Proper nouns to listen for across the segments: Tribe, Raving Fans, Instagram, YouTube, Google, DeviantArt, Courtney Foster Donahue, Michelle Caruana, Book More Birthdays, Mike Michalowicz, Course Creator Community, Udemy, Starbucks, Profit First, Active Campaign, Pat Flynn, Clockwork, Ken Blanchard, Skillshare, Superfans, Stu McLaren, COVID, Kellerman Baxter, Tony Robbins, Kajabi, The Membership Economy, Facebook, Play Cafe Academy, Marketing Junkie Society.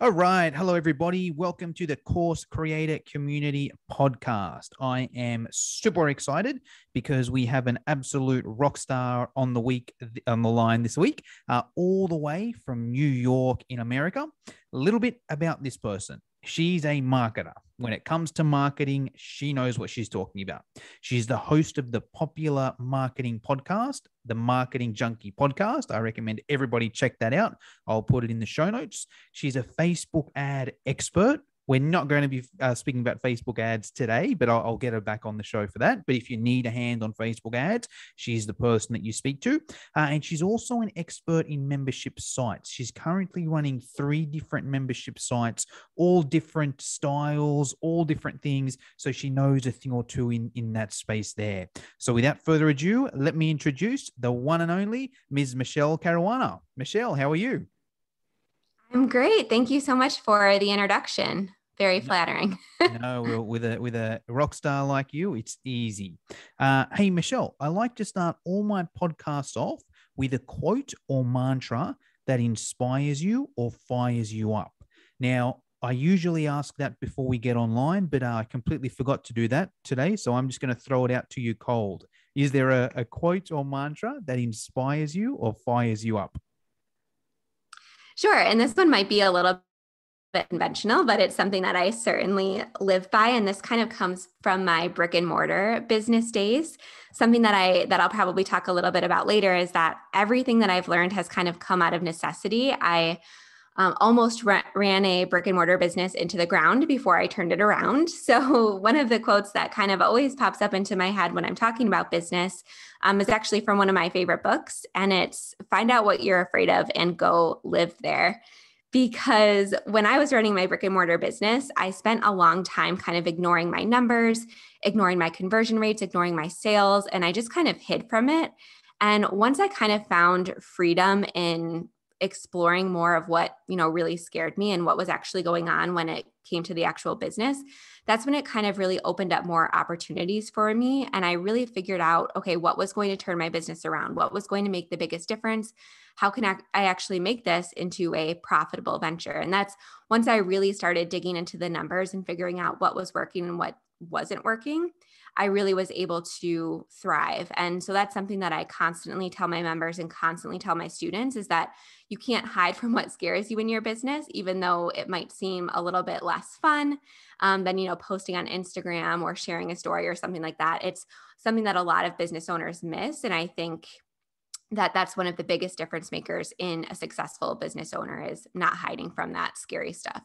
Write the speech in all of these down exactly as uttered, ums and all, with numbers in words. All right. Hello, everybody. Welcome to the Course Creator Community podcast. I am super excited because we have an absolute rock star on the week on the line this week, uh, all the way from New York in America. A little bit about this person. She's a marketer. When it comes to marketing, she knows what she's talking about. She's the host of the popular marketing podcast, the Marketing Junkie podcast. I recommend everybody check that out. I'll put it in the show notes. She's a Facebook ad expert. We're not going to be uh, speaking about Facebook ads today, but I'll, I'll get her back on the show for that. But if you need a hand on Facebook ads, she's the person that you speak to. Uh, and she's also an expert in membership sites. She's currently running three different membership sites, all different styles, all different things. So she knows a thing or two in, in that space there. So without further ado, let me introduce the one and only Miz Michelle Caruana. Michelle, how are you? I'm great. Thank you so much for the introduction. Very flattering. No, well, with a with a rock star like you, it's easy. Uh, hey, Michelle, I like to start all my podcasts off with a quote or mantra that inspires you or fires you up. Now, I usually ask that before we get online, but uh, I completely forgot to do that today. So I'm just going to throw it out to you cold. Is there a, a quote or mantra that inspires you or fires you up? Sure. And this one might be a little bit conventional, but it's something that I certainly live by. And this kind of comes from my brick and mortar business days. Something that I, that I'll probably talk a little bit about later is that everything that I've learned has kind of come out of necessity. I um, almost ra- ran a brick and mortar business into the ground before I turned it around. So one of the quotes that kind of always pops up into my head when I'm talking about business um, is actually from one of my favorite books, and it's "Find out what you're afraid of and go live there." Because when I was running my brick and mortar business, I spent a long time kind of ignoring my numbers, ignoring my conversion rates, ignoring my sales, and I just kind of hid from it. And once I kind of found freedom in exploring more of what, you know, really scared me and what was actually going on when it came to the actual business, that's when it kind of really opened up more opportunities for me. And I really figured out, okay, what was going to turn my business around? What was going to make the biggest difference? How can I actually make this into a profitable venture? And that's once I really started digging into the numbers and figuring out what was working and what wasn't working, I really was able to thrive. And so that's something that I constantly tell my members and constantly tell my students is that you can't hide from what scares you in your business, even though it might seem a little bit less fun um, than, you know, posting on Instagram or sharing a story or something like that. It's something that a lot of business owners miss. And I think that that's one of the biggest difference makers in a successful business owner is not hiding from that scary stuff.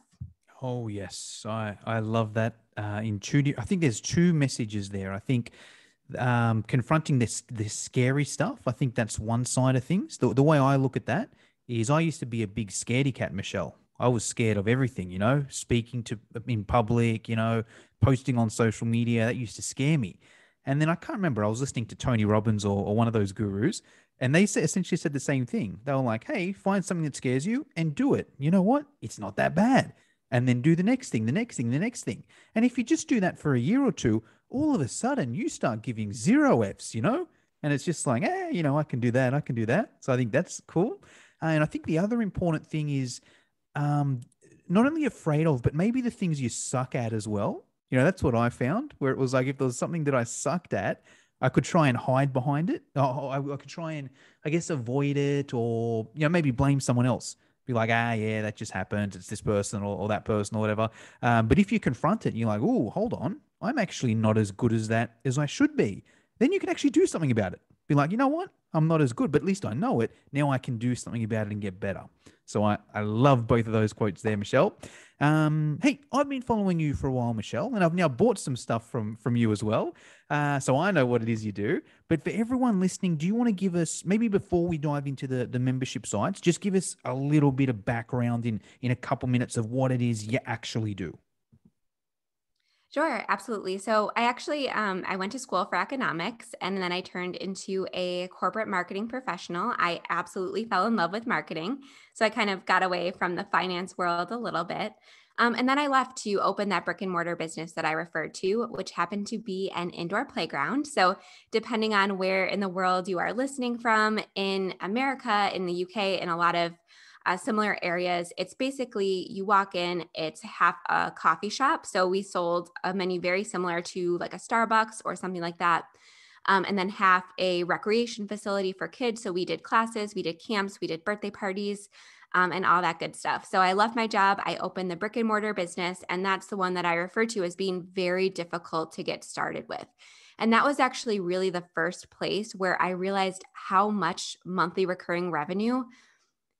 Oh, yes. I, I love that. Uh, in two, I think there's two messages there. I think um, confronting this, this scary stuff, I think that's one side of things. The, the way I look at that is I used to be a big scaredy cat, Michelle. I was scared of everything, you know, speaking to in public, you know, posting on social media. That used to scare me. And then I can't remember, I was listening to Tony Robbins or, or one of those gurus, and they essentially said the same thing. They were like, hey, find something that scares you and do it. You know what? It's not that bad. And then do the next thing, the next thing, the next thing. And if you just do that for a year or two, all of a sudden you start giving zero Fs, you know? And it's just like, eh, you know, I can do that. I can do that. So I think that's cool. Uh, and I think the other important thing is um, not only afraid of, but maybe the things you suck at as well. You know, that's what I found, where it was like, if there was something that I sucked at, I could try and hide behind it. Oh, I, I could try and, I guess, avoid it, or, you know, maybe blame someone else. Be like, ah, yeah, that just happened. It's this person or, or that person or whatever. Um, but if you confront it and you're like, oh, hold on, I'm actually not as good as that as I should be, then you can actually do something about it. Be like, you know what? I'm not as good, but at least I know it. Now I can do something about it and get better. So I, I love both of those quotes there, Michelle. Um, hey, I've been following you for a while, Michelle, and I've now bought some stuff from, from you as well. Uh, so I know what it is you do. But for everyone listening, do you want to give us, maybe before we dive into the, the membership sites, just give us a little bit of background in, in a couple minutes of what it is you actually do? Sure, absolutely. So I actually, um, I went to school for economics, and then I turned into a corporate marketing professional. I absolutely fell in love with marketing. So I kind of got away from the finance world a little bit. Um, and then I left to open that brick and mortar business that I referred to, which happened to be an indoor playground. So depending on where in the world you are listening from, in America, in the U K, in a lot of uh, similar areas. It's basically you walk in, it's half a coffee shop. So we sold a menu very similar to like a Starbucks or something like that. Um, and then half a recreation facility for kids. So we did classes, we did camps, we did birthday parties, um, and all that good stuff. So I left my job. I opened the brick and mortar business. And that's the one that I refer to as being very difficult to get started with. And that was actually really the first place where I realized how much monthly recurring revenue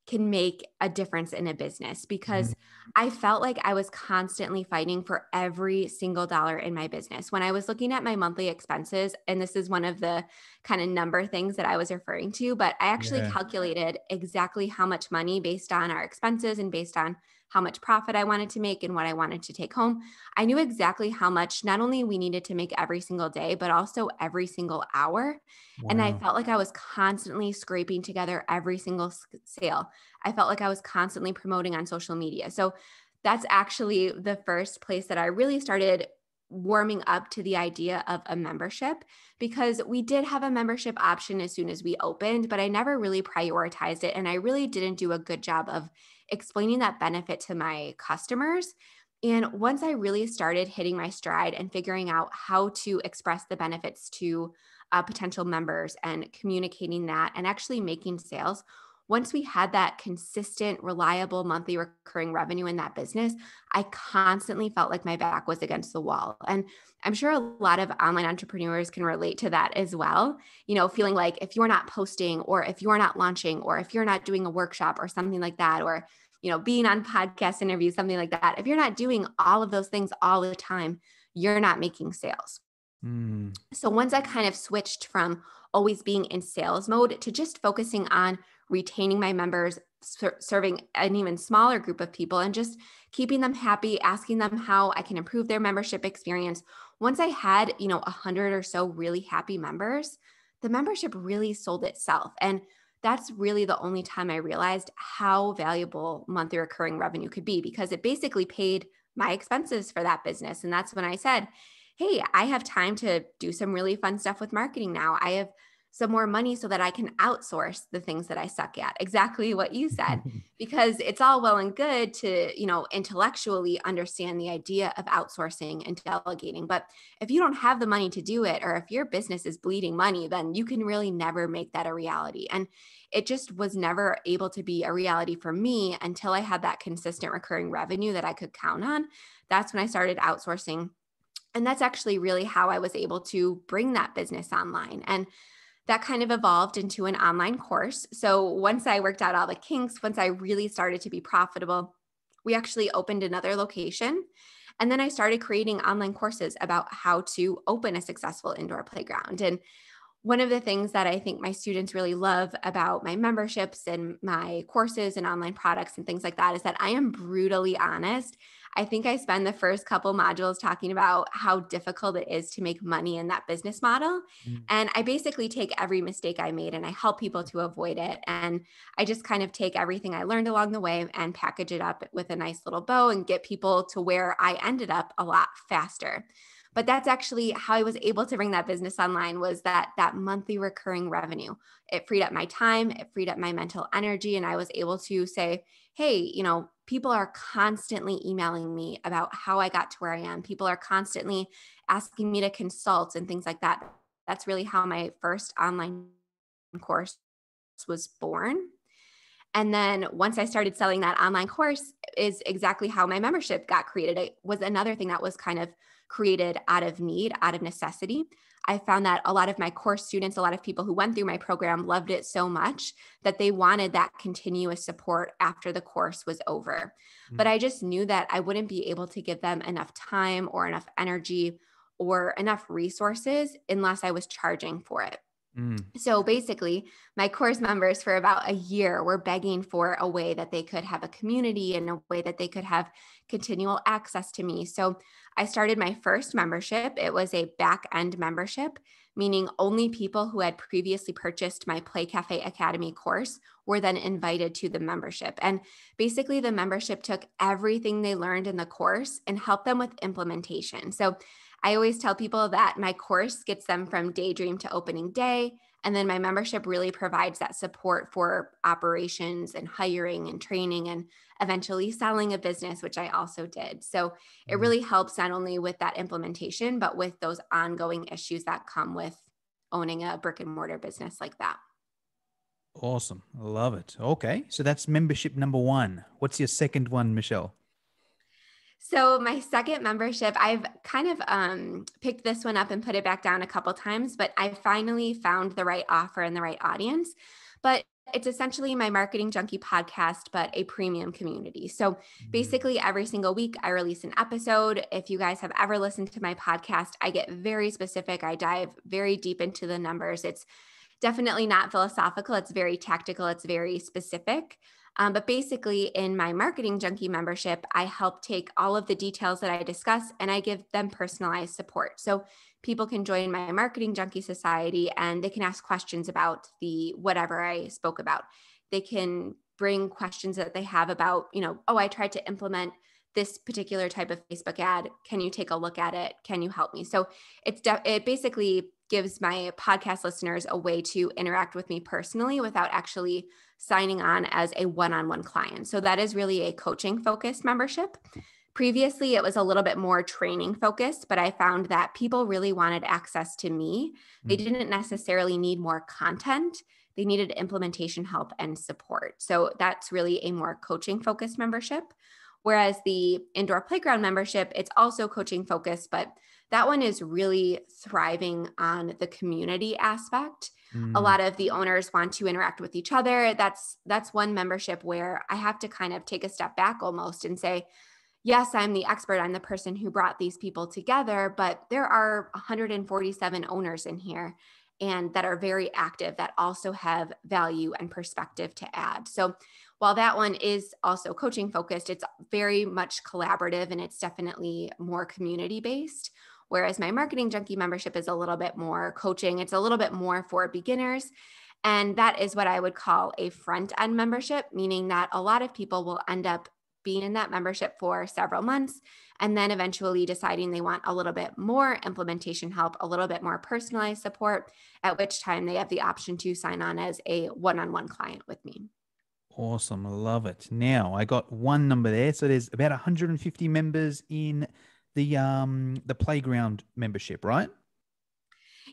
can make a difference in a business, because mm-hmm. I felt like I was constantly fighting for every single dollar in my business. When I was looking at my monthly expenses, and this is one of the kind of number things that I was referring to, but I actually yeah. calculated exactly how much money based on our expenses and based on how much profit I wanted to make and what I wanted to take home. I knew exactly how much not only we needed to make every single day, but also every single hour. Wow. And I felt like I was constantly scraping together every single sale. I felt like I was constantly promoting on social media. So that's actually the first place that I really started warming up to the idea of a membership, because we did have a membership option as soon as we opened, but I never really prioritized it. And I really didn't do a good job of explaining that benefit to my customers. And once I really started hitting my stride and figuring out how to express the benefits to uh, potential members and communicating that and actually making sales, once we had that consistent, reliable monthly recurring revenue in that business, I constantly felt like my back was against the wall. And I'm sure a lot of online entrepreneurs can relate to that as well. You know, feeling like if you're not posting or if you're not launching or if you're not doing a workshop or something like that, or, you know, being on podcast interviews, something like that, if you're not doing all of those things all the time, you're not making sales. Mm. So once I kind of switched from always being in sales mode to just focusing on retaining my members, ser- serving an even smaller group of people, and just keeping them happy, asking them how I can improve their membership experience. Once I had, you know, a hundred or so really happy members, the membership really sold itself. And that's really the only time I realized how valuable monthly recurring revenue could be, because it basically paid my expenses for that business. And that's when I said, hey, I have time to do some really fun stuff with marketing now. I have some more money so that I can outsource the things that I suck at. Exactly what you said, because it's all well and good to, you know, intellectually understand the idea of outsourcing and delegating. But if you don't have the money to do it, or if your business is bleeding money, then you can really never make that a reality. And it just was never able to be a reality for me until I had that consistent recurring revenue that I could count on. That's when I started outsourcing. And that's actually really how I was able to bring that business online. And that kind of evolved into an online course. So once I worked out all the kinks, once I really started to be profitable, we actually opened another location. And then I started creating online courses about how to open a successful indoor playground. And one of the things that I think my students really love about my memberships and my courses and online products and things like that is that I am brutally honest. I think I spend the first couple modules talking about how difficult it is to make money in that business model. Mm-hmm. And I basically take every mistake I made and I help people to avoid it. And I just kind of take everything I learned along the way and package it up with a nice little bow and get people to where I ended up a lot faster. But that's actually how I was able to bring that business online, was that that monthly recurring revenue. It freed up my time, it freed up my mental energy, and I was able to say, hey, you know, people are constantly emailing me about how I got to where I am. People are constantly asking me to consult and things like that. That's really how my first online course was born. And then once I started selling that online course, is exactly how my membership got created. It was another thing that was kind of created out of need, out of necessity. I found that a lot of my course students, a lot of people who went through my program loved it so much that they wanted that continuous support after the course was over. Mm-hmm. But I just knew that I wouldn't be able to give them enough time or enough energy or enough resources unless I was charging for it. Mm. So basically, my course members for about a year were begging for a way that they could have a community and a way that they could have continual access to me. So I started my first membership. It was a back-end membership, meaning only people who had previously purchased my Play Cafe Academy course were then invited to the membership. And basically, the membership took everything they learned in the course and helped them with implementation. So I always tell people that my course gets them from daydream to opening day, And then my membership really provides that support for operations and hiring and training and eventually selling a business, which I also did. So it really helps not only with that implementation, but with those ongoing issues that come with owning a brick and mortar business like that. Awesome. Love it. Okay. So that's membership number one. What's your second one, Michelle? So my second membership, I've kind of um, picked this one up and put it back down a couple times, but I finally found the right offer and the right audience. But it's essentially my Marketing Junkie podcast, but a premium community. So basically every single week I release an episode. If you guys have ever listened to my podcast, I get very specific. I dive very deep into the numbers. It's definitely not philosophical. It's very tactical. It's very specific. Um, but basically in my Marketing Junkie membership, I help take all of the details that I discuss and I give them personalized support. So people can join my Marketing Junkie Society and they can ask questions about the whatever I spoke about. They can bring questions that they have about, you know, oh, I tried to implement this particular type of Facebook ad. Can you take a look at it? Can you help me? So it's de- it basically gives my podcast listeners a way to interact with me personally without actually signing on as a one-on-one client. So that is really a coaching focused membership. Previously, it was a little bit more training focused, but I found that people really wanted access to me. They didn't necessarily need more content. They needed implementation help and support. So that's really a more coaching focused membership. Whereas the indoor playground membership, it's also coaching focused, but that one is really thriving on the community aspect. Mm. A lot of the owners want to interact with each other. That's that's one membership where I have to kind of take a step back almost and say, yes, I'm the expert. I'm the person who brought these people together, but there are one hundred forty-seven owners in here and that are very active that also have value and perspective to add. So while that one is also coaching focused, it's very much collaborative and it's definitely more community based. Whereas my Marketing Junkie membership is a little bit more coaching. It's a little bit more for beginners. And that is what I would call a front-end membership, meaning that a lot of people will end up being in that membership for several months and then eventually deciding they want a little bit more implementation help, a little bit more personalized support, at which time they have the option to sign on as a one-on-one client with me. Awesome. I love it. Now, I got one number there. So there's about one hundred fifty members in the um the playground membership, right?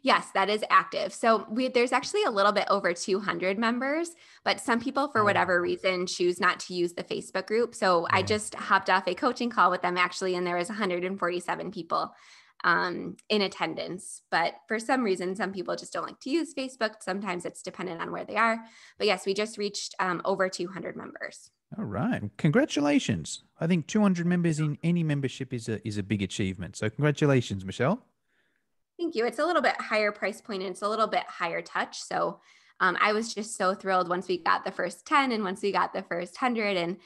Yes, that is active. So we there's actually a little bit over two hundred members, but some people for whatever reason choose not to use the Facebook group. So yeah. I just hopped off a coaching call with them actually, and there was one hundred forty-seven people um, in attendance. But for some reason, some people just don't like to use Facebook. Sometimes it's dependent on where they are. But yes, we just reached um, over two hundred members. All right. Congratulations. I think two hundred members in any membership is a, is a big achievement. So congratulations, Michelle. Thank you. It's a little bit higher price point and it's a little bit higher touch. So um, I was just so thrilled once we got the first ten and once we got the first one hundred. And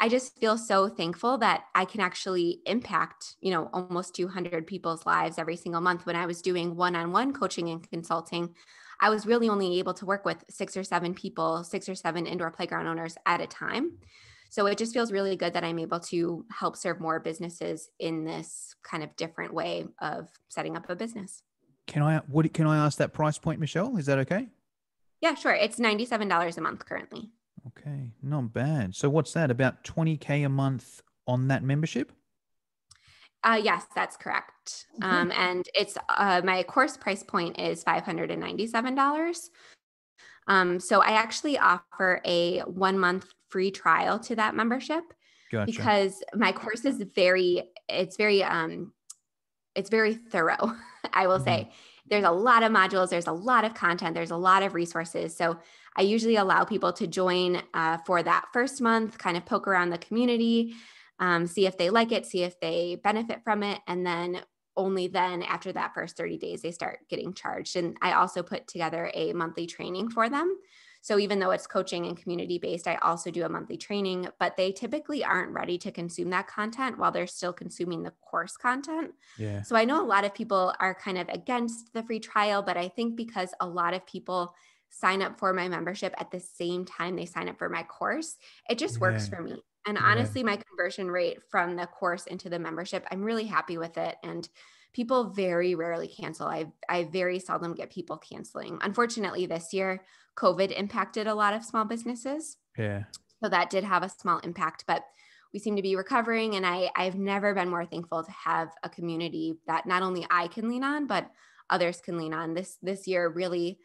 I just feel so thankful that I can actually impact, you know, almost two hundred people's lives every single month. When I was doing one-on-one coaching and consulting, I was really only able to work with six or seven people, six or seven indoor playground owners at a time. So it just feels really good that I'm able to help serve more businesses in this kind of different way of setting up a business. Can I, would, can I ask that price point, Michelle? Is that okay? Yeah, sure. It's ninety-seven dollars a month currently. Okay. Not bad. So what's that, about twenty K a month on that membership? Uh, yes, that's correct. Okay. Um, and it's, uh, my course price point is five hundred ninety-seven dollars. Um, so I actually offer a one month free trial to that membership. Gotcha. Because my course is very, it's very, um, it's very thorough. I will mm-hmm. say there's a lot of modules. There's a lot of content. There's a lot of resources. So I usually allow people to join, uh, for that first month, kind of poke around the community, Um, see if they like it, see if they benefit from it. And then only then after that first thirty days, they start getting charged. And I also put together a monthly training for them. So even though it's coaching and community-based, I also do a monthly training, but they typically aren't ready to consume that content while they're still consuming the course content. Yeah. So I know a lot of people are kind of against the free trial, but I think because a lot of people sign up for my membership at the same time they sign up for my course, it just works yeah. for me. And honestly, my conversion rate from the course into the membership, I'm really happy with it. And people very rarely cancel. I, I very seldom get people canceling. Unfortunately, this year, COVID impacted a lot of small businesses. Yeah. So that did have a small impact, but we seem to be recovering. And I, I've never been more thankful to have a community that not only I can lean on, but others can lean on. This, this year really,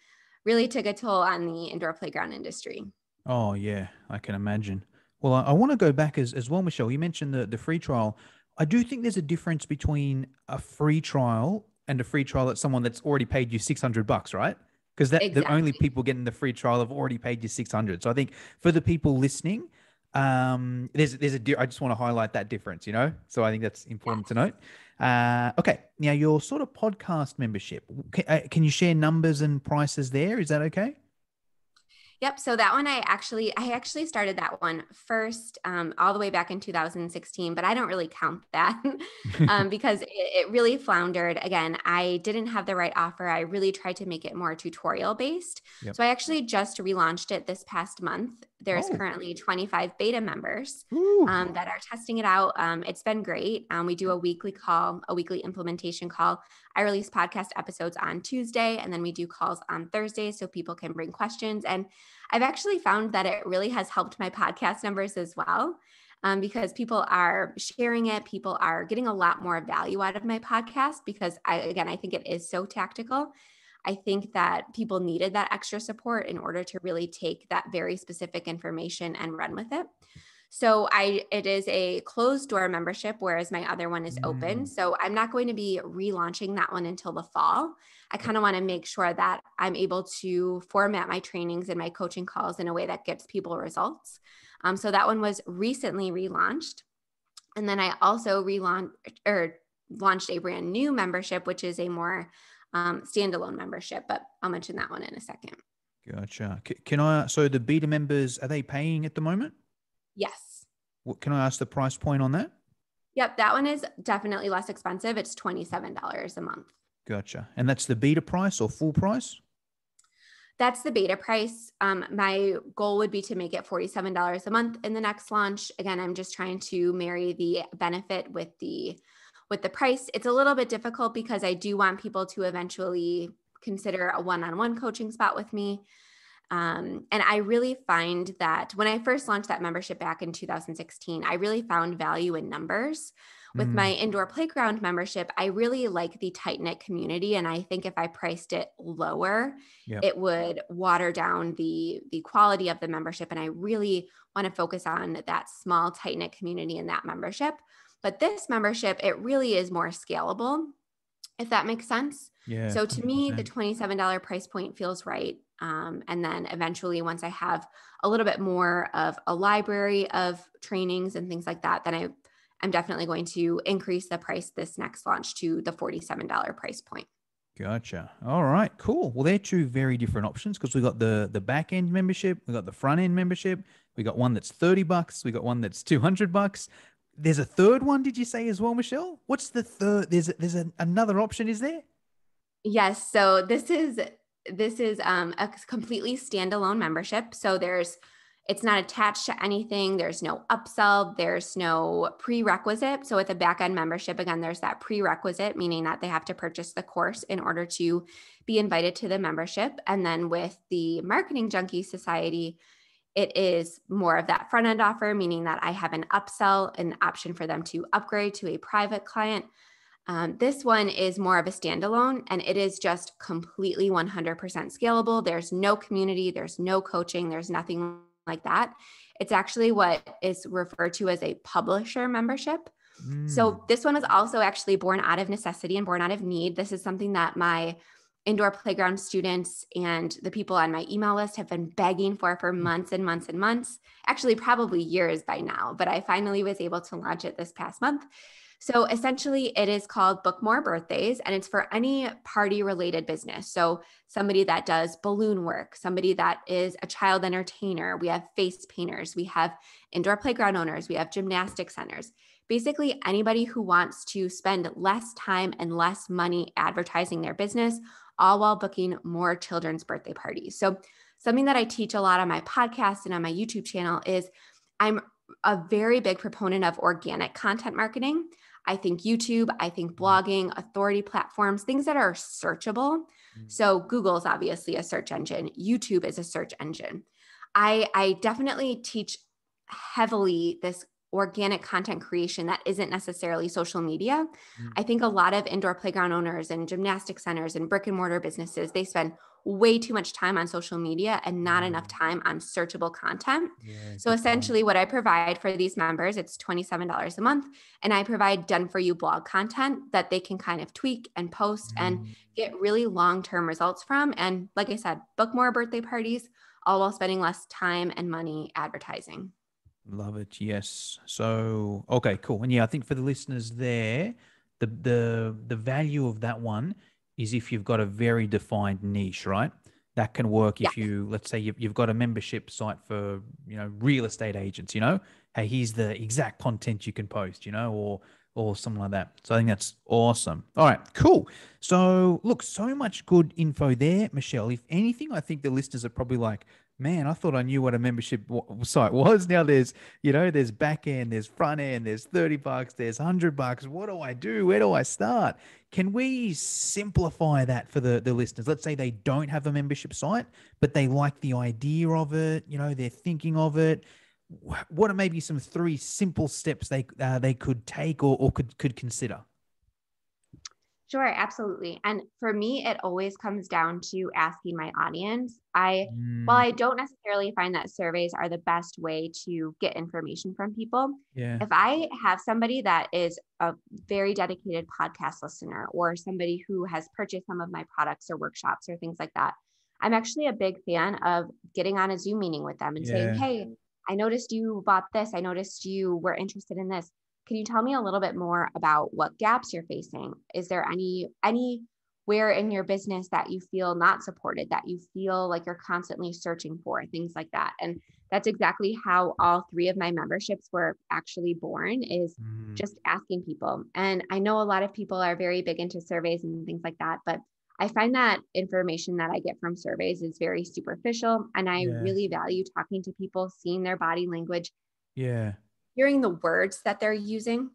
really took a toll on the indoor playground industry. Oh yeah, I can imagine. Well, I, I want to go back as, as well, Michelle, you mentioned the, the free trial. I do think there's a difference between a free trial and a free trial that's someone that's already paid you six hundred bucks, right? Because that exactly. The only people getting the free trial have already paid you six hundred. So I think for the people listening, um, there's, there's a, I just want to highlight that difference, you know? So I think that's important yes. to note. Uh, okay. Now your sort of podcast membership, can, uh, can you share numbers and prices there? Is that okay? Yep. So that one, I actually, I actually started that one first, um, all the way back in two thousand sixteen, but I don't really count that um, because it, it really floundered. Again, I didn't have the right offer. I really tried to make it more tutorial based. Yep. So I actually just relaunched it this past month. There's oh. currently twenty-five beta members um, that are testing it out. Um, it's been great. Um, we do a weekly call, a weekly implementation call. I release podcast episodes on Tuesday, and then we do calls on Thursday so people can bring questions. And I've actually found that it really has helped my podcast numbers as well, um, because people are sharing it. People are getting a lot more value out of my podcast because, I, again, I think it is so tactical. I think that people needed that extra support in order to really take that very specific information and run with it. So I, it is a closed door membership, whereas my other one is mm. open. So I'm not going to be relaunching that one until the fall. I kind of want to make sure that I'm able to format my trainings and my coaching calls in a way that gets people results. Um, so that one was recently relaunched. And then I also relaunched or launched a brand new membership, which is a more um, standalone membership, but I'll mention that one in a second. Gotcha. C- can I, so the beta members, are they paying at the moment? Yes. What, can I ask the price point on that? Yep. That one is definitely less expensive. It's twenty-seven dollars a month. Gotcha. And that's the beta price or full price? That's the beta price. Um, my goal would be to make it forty-seven dollars a month in the next launch. Again, I'm just trying to marry the benefit with the With the price. It's a little bit difficult because I do want people to eventually consider a one-on-one coaching spot with me. Um, and I really find that when I first launched that membership back in two thousand sixteen, I really found value in numbers. With mm. my indoor playground membership, I really like the tight-knit community. And I think if I priced it lower, yep. it would water down the, the quality of the membership. And I really want to focus on that small, tight-knit community in that membership. But this membership, it really is more scalable, if that makes sense. Yeah, so to one hundred percent. Me, the twenty-seven dollars price point feels right. Um, and then eventually once I have a little bit more of a library of trainings and things like that, then I, I'm definitely going to increase the price this next launch to the forty-seven dollars price point. Gotcha. All right, cool. Well, they're two very different options because we got the, the back end membership, we got the front end membership, we got one that's thirty bucks, we got one that's two hundred bucks. There's a third one, did you say as well, Michelle? What's the third? There's a, there's a, another option, is there? Yes. So this is this is um, a completely standalone membership. So there's it's not attached to anything. There's no upsell. There's no prerequisite. So with a back end membership, again, there's that prerequisite, meaning that they have to purchase the course in order to be invited to the membership. And then with the Marketing Junkie Society, it is more of that front end offer, meaning that I have an upsell, an option for them to upgrade to a private client. Um, this one is more of a standalone, and it is just completely one hundred percent scalable. There's no community, there's no coaching, there's nothing like that. It's actually what is referred to as a publisher membership. Mm. So this one is also actually born out of necessity and born out of need. This is something that my indoor playground students and the people on my email list have been begging for for months and months and months, actually probably years by now, but I finally was able to launch it this past month. So essentially it is called Book More Birthdays, and it's for any party related business. So somebody that does balloon work, somebody that is a child entertainer, we have face painters, we have indoor playground owners, we have gymnastic centers. Basically anybody who wants to spend less time and less money advertising their business, all while booking more children's birthday parties. So something that I teach a lot on my podcast and on my YouTube channel is I'm a very big proponent of organic content marketing. I think YouTube, I think blogging, authority platforms, things that are searchable. So Google's obviously a search engine. YouTube is a search engine. I, I definitely teach heavily this organic content creation that isn't necessarily social media. Mm. I think a lot of indoor playground owners and gymnastic centers and brick and mortar businesses, they spend way too much time on social media and not enough time on searchable content. Yeah, so essentially what I provide for these members, it's twenty-seven dollars a month. And I provide done for you blog content that they can kind of tweak and post mm. and get really long-term results from. And like I said, book more birthday parties, all while spending less time and money advertising. Love it. Yes. So, okay, cool. And yeah, I think for the listeners there, the, the, the value of that one is if you've got a very defined niche, right? That can work if yeah. you, let's say you've, you've got a membership site for, you know, real estate agents, you know, hey, here's the exact content you can post, you know, or, or something like that. So I think that's awesome. All right, cool. So look, so much good info there, Michelle. If anything, I think the listeners are probably like, man, I thought I knew what a membership site was. Now there's, you know, there's back end, there's front end, there's thirty bucks, there's one hundred bucks. What do I do? Where do I start? Can we simplify that for the, the listeners? Let's say they don't have a membership site, but they like the idea of it. You know, they're thinking of it. What are maybe some three simple steps they uh, they could take or, or could, could consider? Sure, absolutely. And for me, it always comes down to asking my audience. I, mm. while I don't necessarily find that surveys are the best way to get information from people, yeah. if I have somebody that is a very dedicated podcast listener or somebody who has purchased some of my products or workshops or things like that, I'm actually a big fan of getting on a Zoom meeting with them and yeah. saying, hey, I noticed you bought this. I noticed you were interested in this. Can you tell me a little bit more about what gaps you're facing? Is there any anywhere in your business that you feel not supported, that you feel like you're constantly searching for, things like that? And that's exactly how all three of my memberships were actually born, is mm. just asking people. And I know a lot of people are very big into surveys and things like that, but I find that information that I get from surveys is very superficial. And I yeah. really value talking to people, seeing their body language. Yeah. Hearing the words that they're using,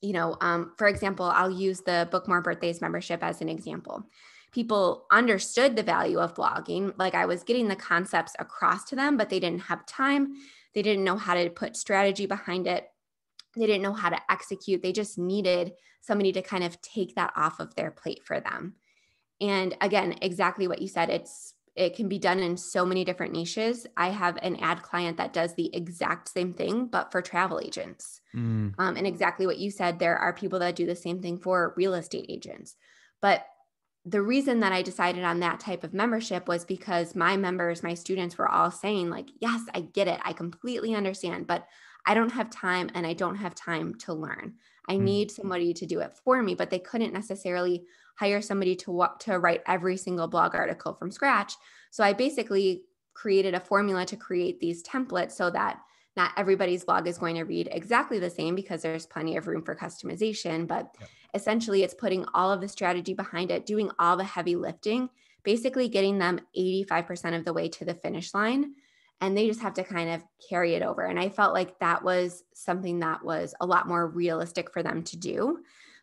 you know, um, for example, I'll use the Book More Birthdays membership as an example. People understood the value of blogging. Like I was getting the concepts across to them, but they didn't have time. They didn't know how to put strategy behind it. They didn't know how to execute. They just needed somebody to kind of take that off of their plate for them. And again, exactly what you said, it's It can be done in so many different niches. I have an ad client that does the exact same thing, but for travel agents. Mm. Um, and exactly what you said, there are people that do the same thing for real estate agents. But the reason that I decided on that type of membership was because my members, my students were all saying like, yes, I get it. I completely understand, but I don't have time and I don't have time to learn. I mm. need somebody to do it for me, but they couldn't necessarily hire somebody to what, to write every single blog article from scratch. So I basically created a formula to create these templates so that not everybody's blog is going to read exactly the same because there's plenty of room for customization, but yep. essentially it's putting all of the strategy behind it, doing all the heavy lifting, basically getting them eighty-five percent of the way to the finish line. And they just have to kind of carry it over. And I felt like that was something that was a lot more realistic for them to do.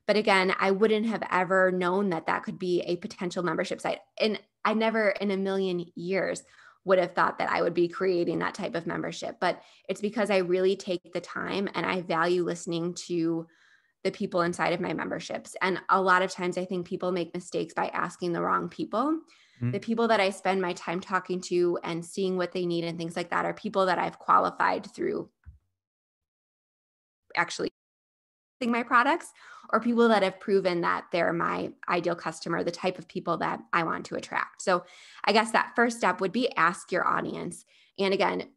But again, I wouldn't have ever known that that could be a potential membership site. And I never in a million years would have thought that I would be creating that type of membership. But it's because I really take the time and I value listening to the people inside of my memberships. And a lot of times I think people make mistakes by asking the wrong people. Mm-hmm. The people that I spend my time talking to and seeing what they need and things like that are people that I've qualified through actually my products or people that have proven that they're my ideal customer, the type of people that I want to attract. So I guess that first step would be ask your audience. And again,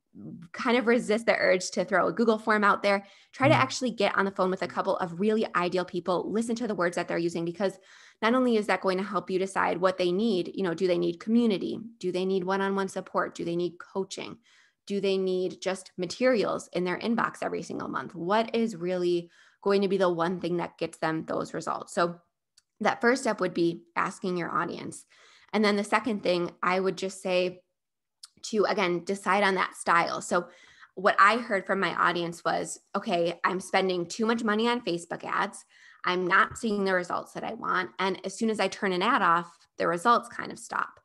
kind of resist the urge to throw a Google form out there. Try mm-hmm. to actually get on the phone with a couple of really ideal people, listen to the words that they're using, because not only is that going to help you decide what they need, you know, do they need community? Do they need one-on-one support? Do they need coaching? Do they need just materials in their inbox every single month? What is really going to be the one thing that gets them those results? So that first step would be asking your audience. And then the second thing I would just say to, again, decide on that style. So what I heard from my audience was, okay, I'm spending too much money on Facebook ads. I'm not seeing the results that I want. And as soon as I turn an ad off, the results kind of stop.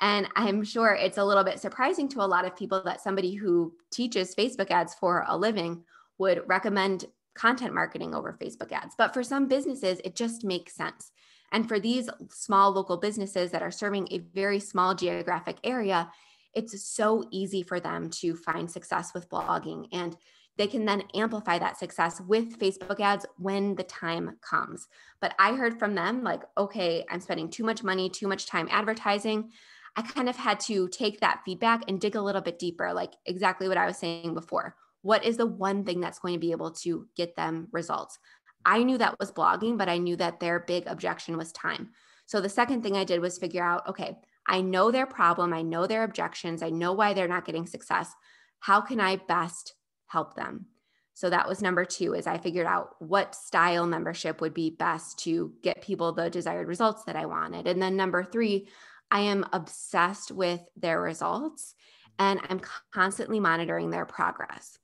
And I'm sure it's a little bit surprising to a lot of people that somebody who teaches Facebook ads for a living would recommend content marketing over Facebook ads. But for some businesses, it just makes sense. And for these small local businesses that are serving a very small geographic area, it's so easy for them to find success with blogging. And they can then amplify that success with Facebook ads when the time comes. But I heard from them like, okay, I'm spending too much money, too much time advertising. I kind of had to take that feedback and dig a little bit deeper, like exactly what I was saying before. What is the one thing that's going to be able to get them results? I knew that was blogging, but I knew that their big objection was time. So the second thing I did was figure out, okay, I know their problem. I know their objections. I know why they're not getting success. How can I best help them? So that was number two, is I figured out what style membership would be best to get people the desired results that I wanted. And then number three, I am obsessed with their results and I'm constantly monitoring their progress.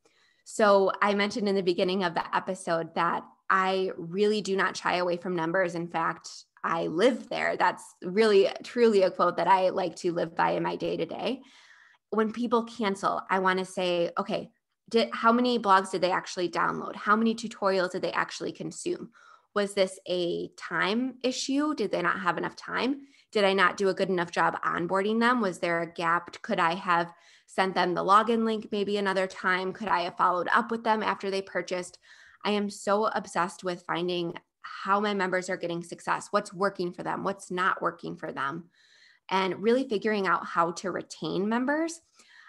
So I mentioned in the beginning of the episode that I really do not shy away from numbers. In fact, I live there. That's really, truly a quote that I like to live by in my day-to-day. When people cancel, I want to say, okay, did, how many blogs did they actually download? How many tutorials did they actually consume? Was this a time issue? Did they not have enough time? Did I not do a good enough job onboarding them? Was there a gap? Could I have sent them the login link maybe another time? Could I have followed up with them after they purchased? I am so obsessed with finding how my members are getting success, what's working for them, what's not working for them, and really figuring out how to retain members.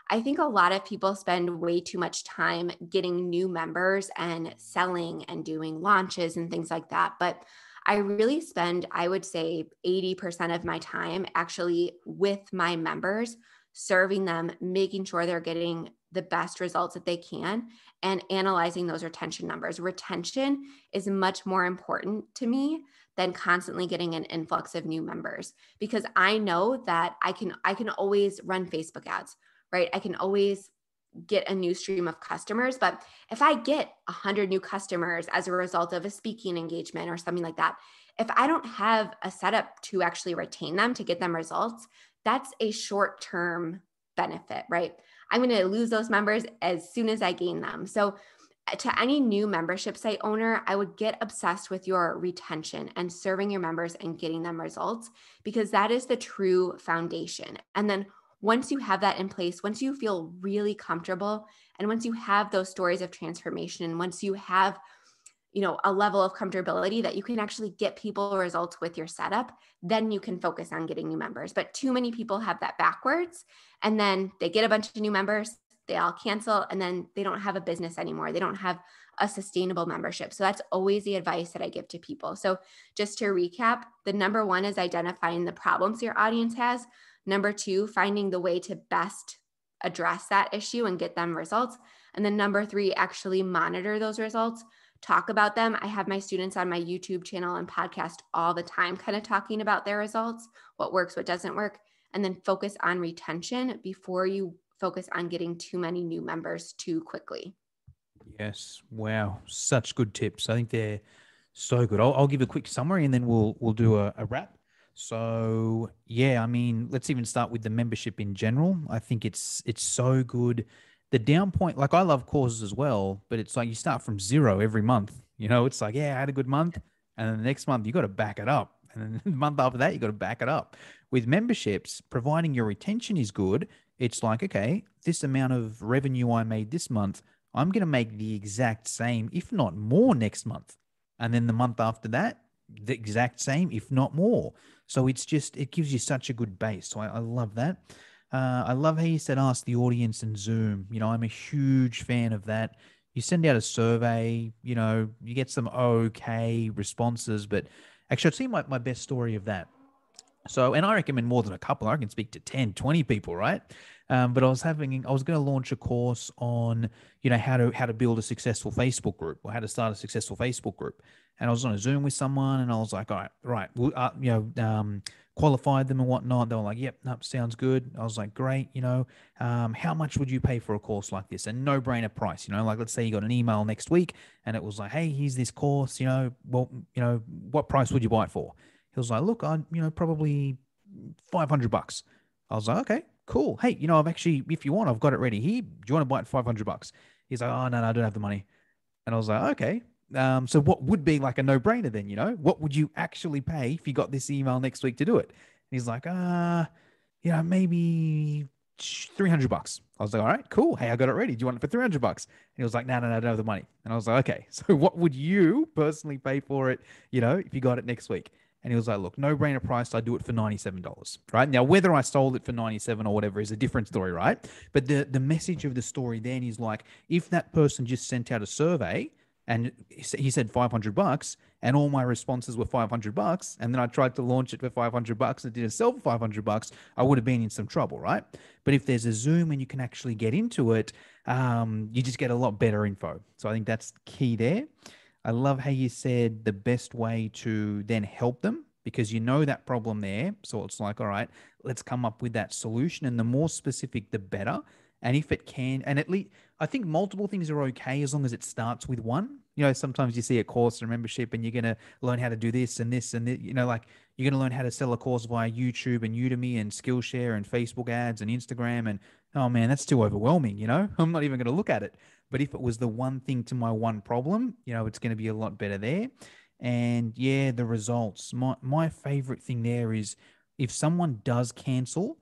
I think a lot of people spend way too much time getting new members and selling and doing launches and things like that. But I really spend, I would say, eighty percent of my time actually with my members, serving them, making sure they're getting the best results that they can, and analyzing those retention numbers. Retention is much more important to me than constantly getting an influx of new members, because I know that I can, I can always run Facebook ads, right? I can always get a new stream of customers. But if I get one hundred new customers as a result of a speaking engagement or something like that, if I don't have a setup to actually retain them, to get them results, that's a short-term benefit, right? I'm going to lose those members as soon as I gain them. So to any new membership site owner, I would get obsessed with your retention and serving your members and getting them results, because that is the true foundation. And then once you have that in place, once you feel really comfortable, and once you have those stories of transformation, and once you have, you know, a level of comfortability that you can actually get people results with your setup, then you can focus on getting new members. But too many people have that backwards, and then they get a bunch of new members, they all cancel, and then they don't have a business anymore. They don't have a sustainable membership. So that's always the advice that I give to people. So just to recap, the number one is identifying the problems your audience has. Number two, finding the way to best address that issue and get them results. And then number three, actually monitor those results, talk about them. I have my students on my YouTube channel and podcast all the time, kind of talking about their results, what works, what doesn't work, and then focus on retention before you focus on getting too many new members too quickly. Yes. Wow. Such good tips. I think they're so good. I'll, I'll give a quick summary and then we'll, we'll do a, a wrap. So yeah, I mean, let's even start with the membership in general. I think it's, it's so good. The down point, like I love courses as well, but it's like you start from zero every month, you know, it's like, yeah, I had a good month. And then the next month you got to back it up. And then the month after that, you got to back it up. With memberships, providing your retention is good. It's like, okay, this amount of revenue I made this month, I'm going to make the exact same, if not more, next month. And then the month after that, the exact same, if not more. So it's just, it gives you such a good base. So I, I love that. Uh, I love how you said, ask the audience and Zoom. You know, I'm a huge fan of that. You send out a survey, you know, you get some okay responses, but actually I've seen my, my best story of that. So, and I recommend more than a couple, I can speak to ten, twenty people, right? Um, but I was having, I was going to launch a course on, you know, how to, how to build a successful Facebook group, or how to start a successful Facebook group. And I was on a Zoom with someone and I was like, all right, right. Well, uh, you know, um, qualified them and whatnot. They were like, yep, nope, sounds good. I was like, great. You know, um, how much would you pay for a course like this? A no brainer price, you know, like, let's say you got an email next week and it was like, hey, here's this course, you know, well, you know, what price would you buy it for? He was like, look, I, you know, probably five hundred bucks. I was like, okay, cool. Hey, you know, I've actually, if you want, I've got it ready here. Do you want to buy it for five hundred bucks? He's like, oh no, no, I don't have the money. And I was like, okay. Um, so what would be like a no brainer then, you know, what would you actually pay if you got this email next week to do it? And he's like, uh, you know, maybe three hundred bucks. I was like, all right, cool. Hey, I got it ready. Do you want it for three hundred bucks? And he was like, no, no, no, I don't have the money. And I was like, okay, so what would you personally pay for it? You know, if you got it next week? And he was like, look, no brainer price. I do it for ninety-seven dollars, right? Now, whether I sold it for ninety-seven or whatever is a different story, right? But the, the message of the story then is like, if that person just sent out a survey and he said five hundred bucks and all my responses were five hundred bucks, and then I tried to launch it for five hundred bucks and it didn't sell for five hundred bucks, I would have been in some trouble, right? But if there's a Zoom and you can actually get into it, um, you just get a lot better info. So I think that's key there. I love how you said the best way to then help them, because you know that problem there. So it's like, all right, let's come up with that solution. And the more specific, the better. And if it can, and at least I think multiple things are okay as long as it starts with one. You know, sometimes you see a course or membership and you're going to learn how to do this and this and this, you know, like you're going to learn how to sell a course via YouTube and Udemy and Skillshare and Facebook ads and Instagram. And oh man, that's too overwhelming. You know, I'm not even going to look at it. But if it was the one thing to my one problem, you know, it's going to be a lot better there. And yeah, the results, my, my favorite thing there is if someone does cancel,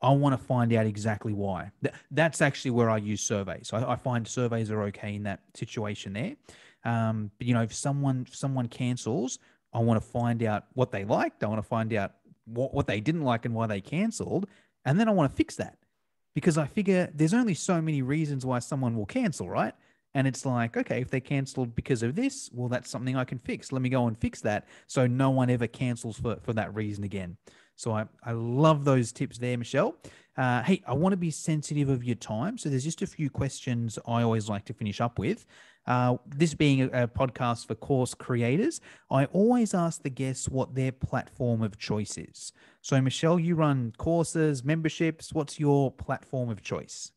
I want to find out exactly why. That's actually where I use surveys. So I, I find surveys are okay in that situation there. Um, but you know, if someone if someone cancels, I want to find out what they liked. I want to find out what, what they didn't like and why they canceled. And then I want to fix that, because I figure there's only so many reasons why someone will cancel, right? And it's like, okay, if they canceled because of this, well, that's something I can fix. Let me go and fix that so no one ever cancels for, for that reason again. So I, I love those tips there, Michelle. Uh, hey, I want to be sensitive of your time. So there's just a few questions I always like to finish up with. Uh, this being a, a podcast for course creators, I always ask the guests what their platform of choice is. So Michelle, you run courses, memberships. What's your platform of choice?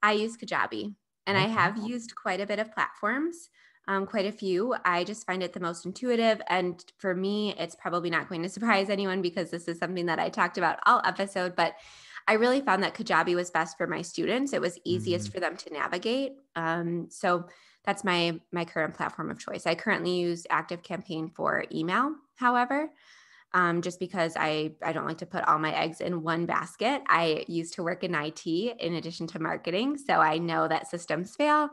I use Kajabi, and okay. I have used quite a bit of platforms. Um, quite a few. I just find it the most intuitive. And for me, it's probably not going to surprise anyone because this is something that I talked about all episode, but I really found that Kajabi was best for my students. It was easiest mm-hmm. for them to navigate. Um, so that's my, my current platform of choice. I currently use Active Campaign for email, however, um, just because I, I don't like to put all my eggs in one basket. I used to work in I T in addition to marketing. So I know that systems fail.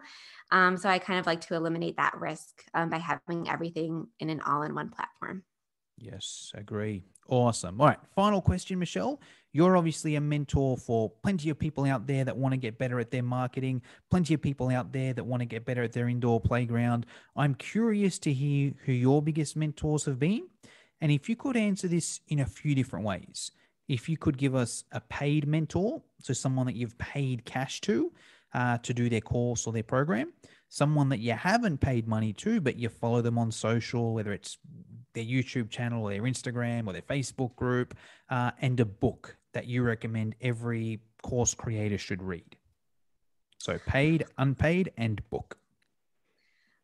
Um, so I kind of like to eliminate that risk um, by having everything in an all-in-one platform. Yes, agree. Awesome. All right. Final question, Michelle. You're obviously a mentor for plenty of people out there that want to get better at their marketing, plenty of people out there that want to get better at their indoor playground. I'm curious to hear who your biggest mentors have been. And if you could answer this in a few different ways, if you could give us a paid mentor, so someone that you've paid cash to, Uh, to do their course or their program, someone that you haven't paid money to, but you follow them on social, whether it's their YouTube channel or their Instagram or their Facebook group, uh, and a book that you recommend every course creator should read. So paid, unpaid, and book.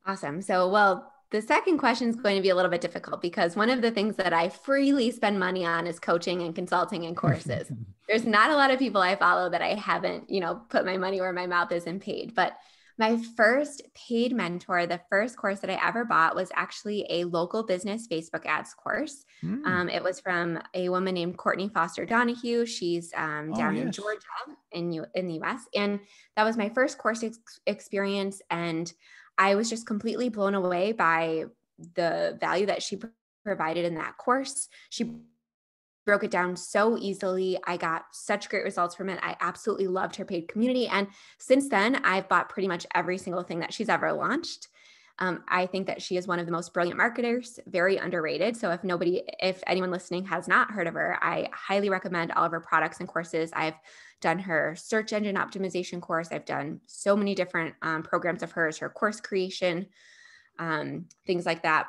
Awesome. So, well, the second question is going to be a little bit difficult because one of the things that I freely spend money on is coaching and consulting and courses. There's not a lot of people I follow that I haven't, you know, put my money where my mouth is and paid. But my first paid mentor, the first course that I ever bought was actually a local business Facebook ads course. Mm. Um, it was from a woman named Courtney Foster Donahue. She's um, down oh, yes. in Georgia in, U- in the U S. And that was my first course ex- experience. And I was just completely blown away by the value that she provided in that course. She broke it down so easily. I got such great results from it. I absolutely loved her paid community. And since then, I've bought pretty much every single thing that she's ever launched. Um, I think that she is one of the most brilliant marketers, very underrated. So if nobody, if anyone listening has not heard of her, I highly recommend all of her products and courses. I've done her search engine optimization course. I've done so many different um, programs of hers, her course creation, um, things like that.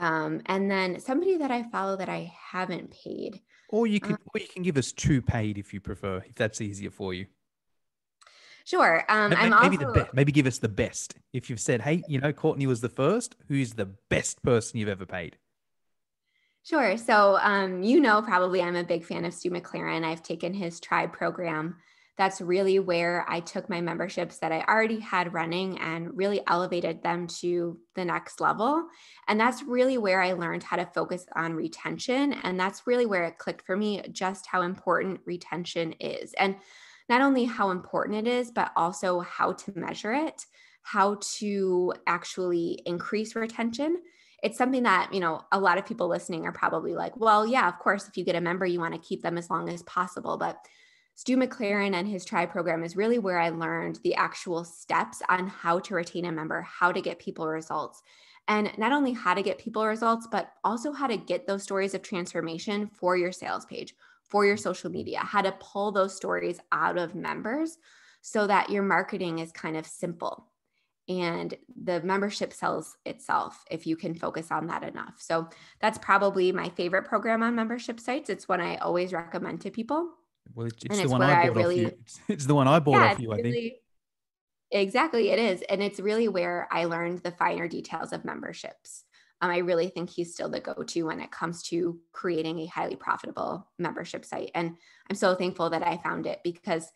Um, and then somebody that I follow that I haven't paid. Or you can, um, or you can give us two paid if you prefer, if that's easier for you. Sure. Um, maybe, I'm also, maybe, the be- maybe give us the best. If you've said, hey, you know, Courtney was the first, who's the best person you've ever paid? Sure. So, um, you know, probably I'm a big fan of Stu McLaren. I've taken his Tribe program. That's really where I took my memberships that I already had running and really elevated them to the next level. And that's really where I learned how to focus on retention. And that's really where it clicked for me, just how important retention is. And not only how important it is, but also how to measure it, how to actually increase retention. It's something that, you know, a lot of people listening are probably like, well, yeah, of course, if you get a member, you want to keep them as long as possible. But Stu McLaren and his Tribe program is really where I learned the actual steps on how to retain a member, how to get people results, and not only how to get people results, but also how to get those stories of transformation for your sales page, for your social media, how to pull those stories out of members so that your marketing is kind of simple. And the membership sells itself if you can focus on that enough. So that's probably my favorite program on membership sites. It's one I always recommend to people. Well, it's, it's, the, it's, one I I really, you. It's, it's the one I bought yeah, off you, I really, think. Exactly, it is. And it's really where I learned the finer details of memberships. Um, I really think he's still the go-to when it comes to creating a highly profitable membership site. And I'm so thankful that I found it because,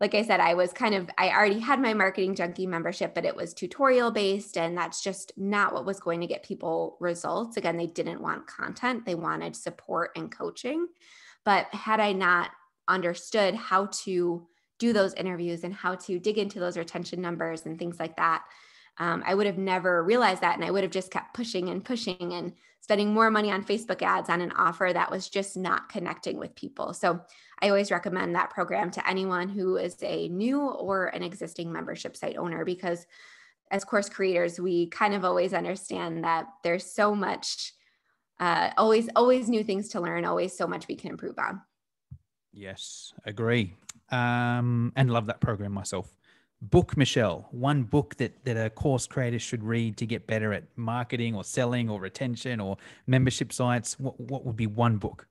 like I said, I was kind of, I already had my Marketing Junkie membership, but it was tutorial based. And that's just not what was going to get people results. Again, they didn't want content. They wanted support and coaching. But had I not understood how to do those interviews and how to dig into those retention numbers and things like that, um, I would have never realized that. And I would have just kept pushing and pushing and spending more money on Facebook ads on an offer that was just not connecting with people. So I always recommend that program to anyone who is a new or an existing membership site owner, because as course creators, we kind of always understand that there's so much, uh, always, always new things to learn, always so much we can improve on. Yes, agree. Um, and love that program myself. Book, Michelle, one book that, that a course creator should read to get better at marketing or selling or retention or membership sites. What, what would be one book?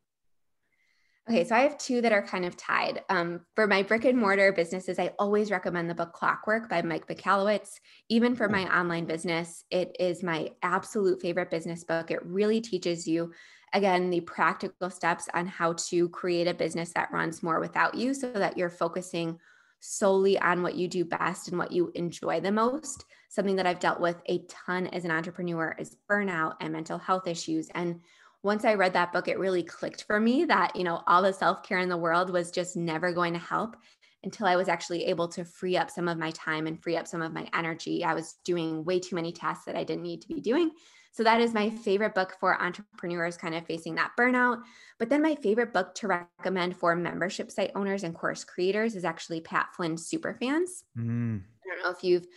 Okay, so I have two that are kind of tied. Um, for my brick and mortar businesses, I always recommend the book Clockwork by Mike Michalowicz. Even for my online business, it is my absolute favorite business book. It really teaches you, again, the practical steps on how to create a business that runs more without you so that you're focusing solely on what you do best and what you enjoy the most. Something that I've dealt with a ton as an entrepreneur is burnout and mental health issues. And once I read that book, it really clicked for me that, you know, all the self-care in the world was just never going to help until I was actually able to free up some of my time and free up some of my energy. I was doing way too many tasks that I didn't need to be doing. So that is my favorite book for entrepreneurs kind of facing that burnout. But then my favorite book to recommend for membership site owners and course creators is actually Pat Flynn's Superfans. Mm. I don't know if you've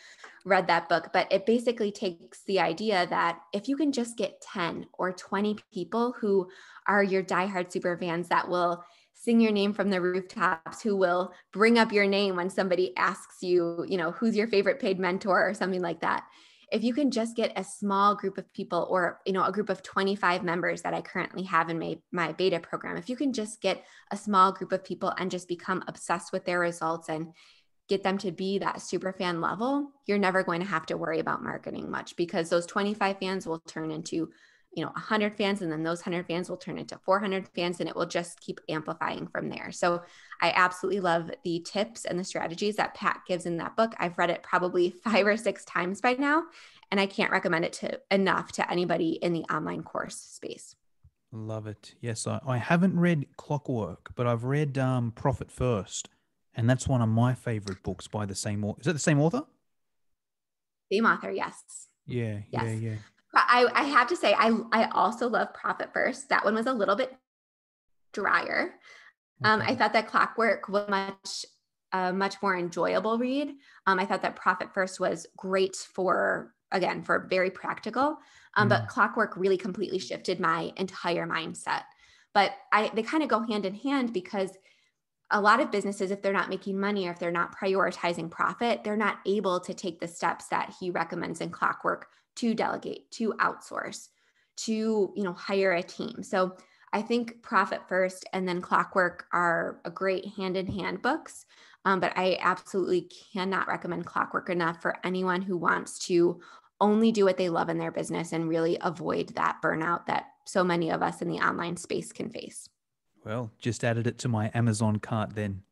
read that book, but it basically takes the idea that if you can just get ten or twenty people who are your diehard superfans that will sing your name from the rooftops, who will bring up your name when somebody asks you, you know, who's your favorite paid mentor or something like that. If you can just get a small group of people or, you know, a group of twenty-five members that I currently have in my, my beta program, if you can just get a small group of people and just become obsessed with their results and get them to be that super fan level, you're never going to have to worry about marketing much because those twenty-five fans will turn into, you know, one hundred fans, and then those one hundred fans will turn into four hundred fans, and it will just keep amplifying from there. So I absolutely love the tips and the strategies that Pat gives in that book. I've read it probably five or six times by now, and I can't recommend it to enough to anybody in the online course space. Love it. Yes, I, I haven't read Clockwork, but I've read um, Profit First, and that's one of my favorite books by the same author. Is it the same author? Same author, yes. Yeah, yes. yeah, yeah. I, I have to say, I, I also love Profit First. That one was a little bit drier. Um, I thought that Clockwork was much, uh, much more enjoyable read. Um, I thought that Profit First was great for, again, for very practical, um, mm. but Clockwork really completely shifted my entire mindset. But I, they kind of go hand in hand because a lot of businesses, if they're not making money or if they're not prioritizing profit, they're not able to take the steps that he recommends in Clockwork to delegate, to outsource, to, you know, hire a team. So I think Profit First and then Clockwork are a great hand-in-hand books, um, but I absolutely cannot recommend Clockwork enough for anyone who wants to only do what they love in their business and really avoid that burnout that so many of us in the online space can face. Well, just added it to my Amazon cart then.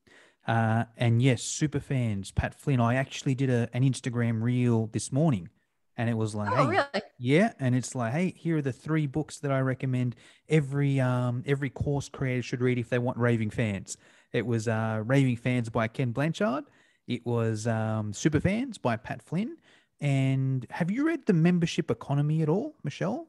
Uh, and yes, Superfans, Pat Flynn. I actually did a, an Instagram reel this morning. And it was like, oh, hey, really? Yeah. And it's like, hey, here are the three books that I recommend every um every course creator should read if they want raving fans. It was uh, Raving Fans by Ken Blanchard. It was um, Superfans by Pat Flynn. And have you read The Membership Economy at all, Michelle?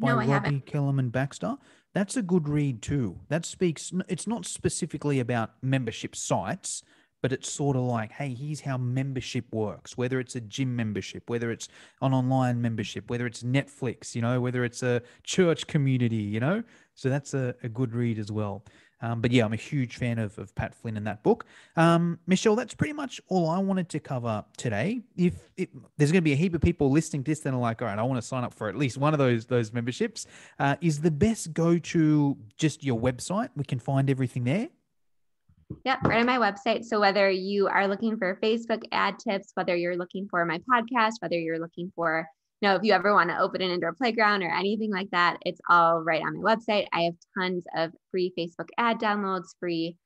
By no, I Robbie haven't. Kellerman Baxter. That's a good read too. That speaks, it's not specifically about membership sites, but it's sort of like, hey, here's how membership works, whether it's a gym membership, whether it's an online membership, whether it's Netflix, you know, whether it's a church community, you know, so that's a, a good read as well. Um, but yeah, I'm a huge fan of, of Pat Flynn in that book. Um, Michelle, that's pretty much all I wanted to cover today. If it, there's going to be a heap of people listening to this that are like, all right, I want to sign up for at least one of those, those memberships. Uh, is the best go to just your website? We can find everything there. Yep, right on my website. So whether you are looking for Facebook ad tips, whether you're looking for my podcast, whether you're looking for, you know, if you ever want to open an indoor playground or anything like that, it's all right on my website. I have tons of free Facebook ad downloads, free,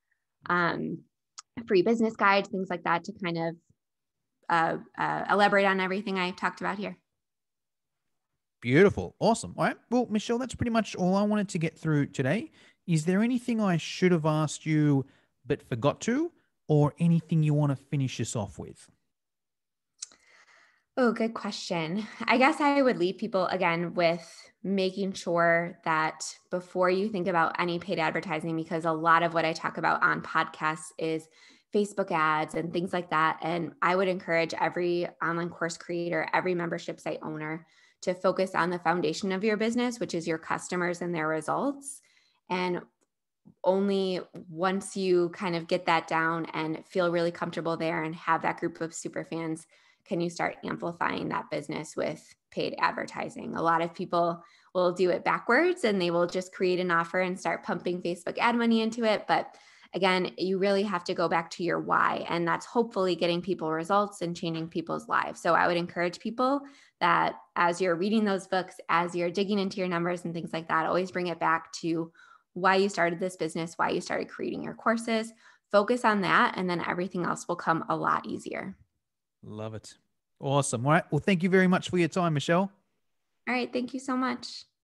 um, free business guides, things like that to kind of uh, uh, elaborate on everything I've talked about here. Beautiful. Awesome. All right. Well, Michelle, that's pretty much all I wanted to get through today. Is there anything I should have asked you but forgot to, or anything you want to finish us off with? Oh, good question. I guess I would leave people again with making sure that before you think about any paid advertising, because a lot of what I talk about on podcasts is Facebook ads and things like that. And I would encourage every online course creator, every membership site owner to focus on the foundation of your business, which is your customers and their results. And only once you kind of get that down and feel really comfortable there and have that group of super fans, can you start amplifying that business with paid advertising. A lot of people will do it backwards and they will just create an offer and start pumping Facebook ad money into it. But again, you really have to go back to your why, and that's hopefully getting people results and changing people's lives. So I would encourage people that as you're reading those books, as you're digging into your numbers and things like that, always bring it back to why you started this business, why you started creating your courses. Focus on that, and then everything else will come a lot easier. Love it. Awesome. All right. Well, thank you very much for your time, Michelle. All right. Thank you so much.